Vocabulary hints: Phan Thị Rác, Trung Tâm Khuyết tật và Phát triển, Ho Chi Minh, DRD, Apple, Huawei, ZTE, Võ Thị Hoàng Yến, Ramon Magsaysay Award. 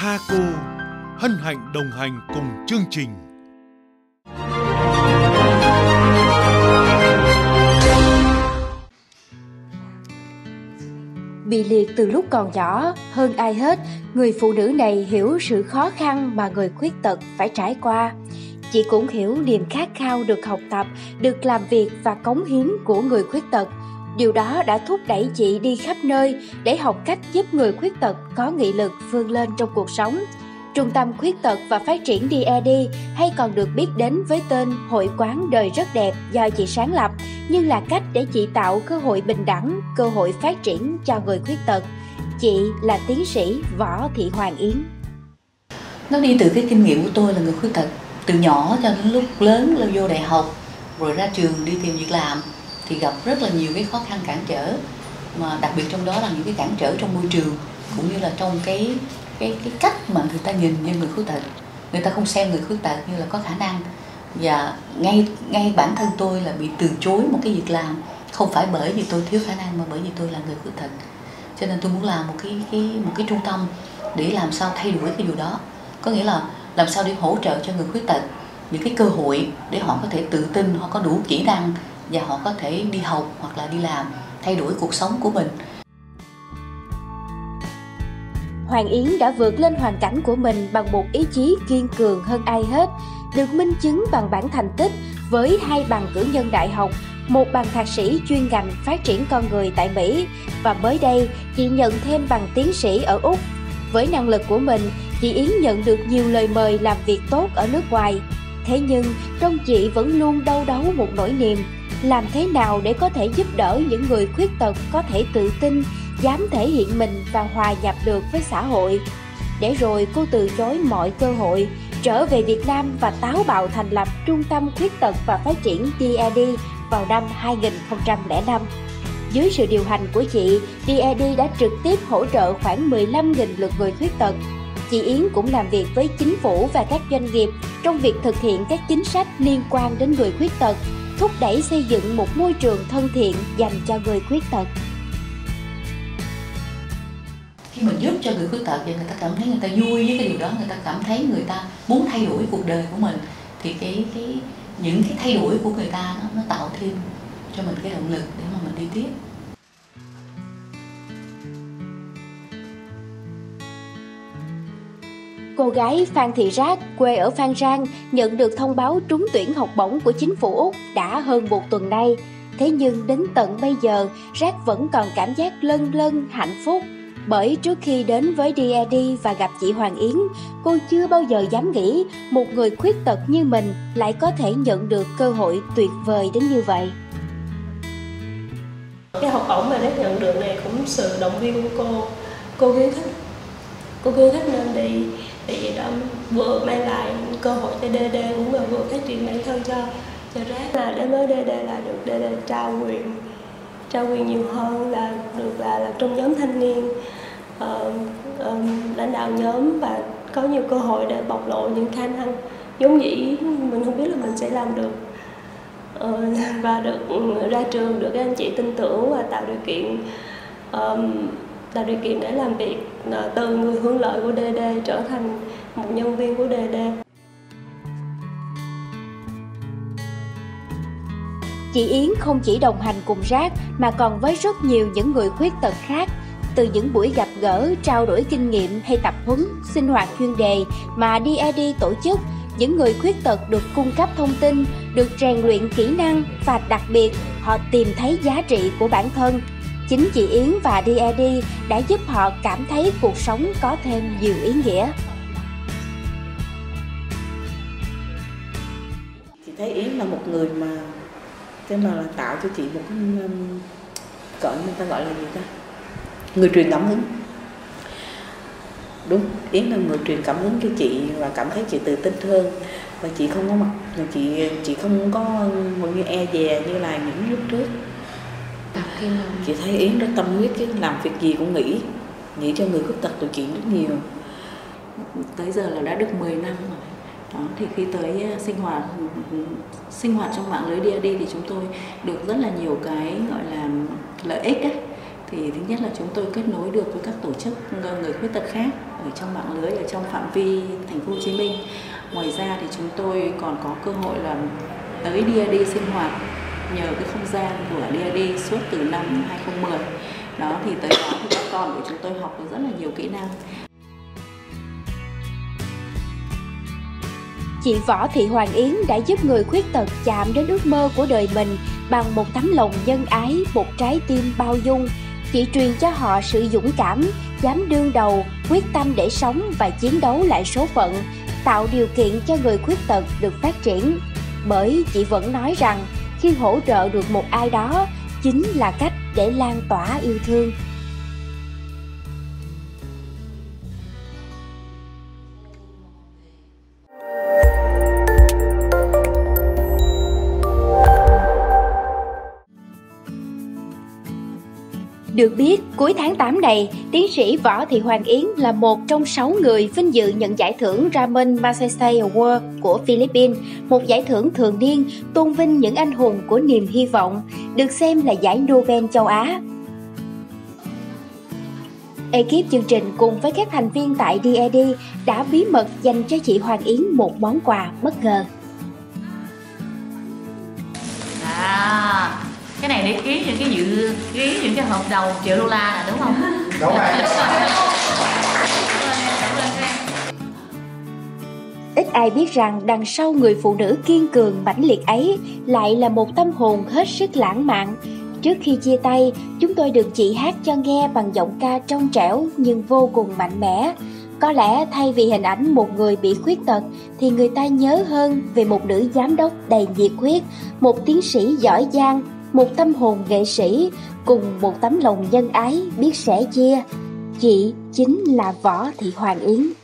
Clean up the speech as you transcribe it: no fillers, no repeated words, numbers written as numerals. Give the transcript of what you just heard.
Tha Cô hân hạnh đồng hành cùng chương trình. Bị liệt từ lúc còn nhỏ, hơn ai hết, người phụ nữ này hiểu sự khó khăn mà người khuyết tật phải trải qua. Chị cũng hiểu niềm khát khao được học tập, được làm việc và cống hiến của người khuyết tật. Điều đó đã thúc đẩy chị đi khắp nơi để học cách giúp người khuyết tật có nghị lực vươn lên trong cuộc sống. Trung tâm Khuyết tật và Phát triển DRD hay còn được biết đến với tên Hội quán Đời Rất Đẹp do chị sáng lập, nhưng là cách để chị tạo cơ hội bình đẳng, cơ hội phát triển cho người khuyết tật. Chị là tiến sĩ Võ Thị Hoàng Yến. Nó đi từ cái kinh nghiệm của tôi là người khuyết tật. Từ nhỏ cho đến lúc lớn, là vô đại học, rồi ra trường đi tìm việc làm thì gặp rất là nhiều cái khó khăn cản trở, mà đặc biệt trong đó là những cái cản trở trong môi trường cũng như là trong cái cách mà người ta nhìn như người khuyết tật. Người ta không xem người khuyết tật như là có khả năng, và ngay bản thân tôi là bị từ chối một cái việc làm không phải bởi vì tôi thiếu khả năng mà bởi vì tôi là người khuyết tật. Cho nên tôi muốn làm một cái trung tâm để làm sao thay đổi cái điều đó, có nghĩa là làm sao để hỗ trợ cho người khuyết tật những cái cơ hội để họ có thể tự tin, họ có đủ kỹ năng và họ có thể đi học hoặc là đi làm, thay đổi cuộc sống của mình. Hoàng Yến đã vượt lên hoàn cảnh của mình bằng một ý chí kiên cường hơn ai hết, được minh chứng bằng bản thành tích với 2 bằng cử nhân đại học, 1 bằng thạc sĩ chuyên ngành phát triển con người tại Mỹ, và mới đây chị nhận thêm bằng tiến sĩ ở Úc. Với năng lực của mình, chị Yến nhận được nhiều lời mời làm việc tốt ở nước ngoài. Thế nhưng, trong chị vẫn luôn đau đáu một nỗi niềm. Làm thế nào để có thể giúp đỡ những người khuyết tật có thể tự tin, dám thể hiện mình và hòa nhập được với xã hội? Để rồi cô từ chối mọi cơ hội, trở về Việt Nam và táo bạo thành lập Trung tâm Khuyết tật và Phát triển DRD vào năm 2005. Dưới sự điều hành của chị, DRD đã trực tiếp hỗ trợ khoảng 15.000 lượt người khuyết tật. Chị Yến cũng làm việc với chính phủ và các doanh nghiệp trong việc thực hiện các chính sách liên quan đến người khuyết tật, thúc đẩy xây dựng một môi trường thân thiện dành cho người khuyết tật. Khi mình giúp cho người khuyết tật thì người ta cảm thấy người ta vui với cái điều đó, người ta cảm thấy người ta muốn thay đổi cuộc đời của mình, thì những cái thay đổi của người ta nó tạo thêm cho mình cái động lực để mà mình đi tiếp. Cô gái Phan Thị Rác, quê ở Phan Rang, nhận được thông báo trúng tuyển học bổng của chính phủ Úc đã hơn một tuần nay. Thế nhưng đến tận bây giờ, Rác vẫn còn cảm giác lâng lâng hạnh phúc. Bởi trước khi đến với DRD và gặp chị Hoàng Yến, cô chưa bao giờ dám nghĩ một người khuyết tật như mình lại có thể nhận được cơ hội tuyệt vời đến như vậy. Cái học bổng mà Rác nhận được này cũng sự động viên của cô. Cô khuyến khích nên đi. Tại vì đó vừa mang lại cơ hội cho DRD cũng là vừa phát triển bản thân cho Rác. Là đến với DRD là được DRD trao quyền nhiều hơn, là được là trong nhóm thanh niên, lãnh đạo nhóm, và có nhiều cơ hội để bộc lộ những khả năng vốn dĩ mình không biết là mình sẽ làm được, và được ra trường được các anh chị tin tưởng và tạo điều kiện để làm việc, từ người hưởng lợi của DRD trở thành một nhân viên của DRD. Chị Yến không chỉ đồng hành cùng Rác mà còn với rất nhiều những người khuyết tật khác. Từ những buổi gặp gỡ, trao đổi kinh nghiệm hay tập huấn, sinh hoạt chuyên đề mà DRD tổ chức, những người khuyết tật được cung cấp thông tin, được rèn luyện kỹ năng và đặc biệt họ tìm thấy giá trị của bản thân. Chính chị Yến và DRD đã giúp họ cảm thấy cuộc sống có thêm nhiều ý nghĩa. Chị thấy Yến là một người mà tạo cho chị một cái người ta gọi là gì ta? Người truyền cảm hứng. Đúng, Yến là người truyền cảm hứng cho chị và cảm thấy chị tự tin hơn, và chị không có chị không có như e dè như là những lúc trước. Chị thấy Yến rất tâm huyết, cái làm việc gì cũng nghĩ cho người khuyết tật tụi chị rất nhiều. Tới giờ là đã được 10 năm rồi. Đó, thì khi tới sinh hoạt trong mạng lưới DRD thì chúng tôi được rất là nhiều cái gọi là lợi ích ấy. thì thứ nhất là chúng tôi kết nối được với các tổ chức người khuyết tật khác ở trong mạng lưới, ở trong phạm vi thành phố Hồ Chí Minh. Ngoài ra thì chúng tôi còn có cơ hội là tới DRD sinh hoạt nhờ cái không gian của DRD suốt từ năm 2010. Đó thì tới đó thì các con của chúng tôi học được rất là nhiều kỹ năng. Chị Võ Thị Hoàng Yến đã giúp người khuyết tật chạm đến ước mơ của đời mình bằng một tấm lòng nhân ái, một trái tim bao dung. Chị truyền cho họ sự dũng cảm, dám đương đầu, quyết tâm để sống và chiến đấu lại số phận, tạo điều kiện cho người khuyết tật được phát triển. Bởi chị vẫn nói rằng khi hỗ trợ được một ai đó chính là cách để lan tỏa yêu thương. Được biết, cuối tháng 8 này, tiến sĩ Võ Thị Hoàng Yến là một trong 6 người vinh dự nhận giải thưởng Ramon Magsaysay Award của Philippines, một giải thưởng thường niên tôn vinh những anh hùng của niềm hy vọng, được xem là giải Nobel châu Á. Ekip chương trình cùng với các thành viên tại DRD đã bí mật dành cho chị Hoàng Yến một món quà bất ngờ. Cái này để ký những cái ký những cái hợp đồng $1.000.000 là đúng không? Đúng rồi. Ít ai biết rằng đằng sau người phụ nữ kiên cường mãnh liệt ấy lại là một tâm hồn hết sức lãng mạn. Trước khi chia tay, chúng tôi được chị hát cho nghe bằng giọng ca trong trẻo nhưng vô cùng mạnh mẽ. Có lẽ thay vì hình ảnh một người bị khuyết tật thì người ta nhớ hơn về một nữ giám đốc đầy nhiệt huyết, một tiến sĩ giỏi giang, một tâm hồn nghệ sĩ cùng một tấm lòng nhân ái biết sẻ chia. Chị chính là Võ Thị Hoàng Yến.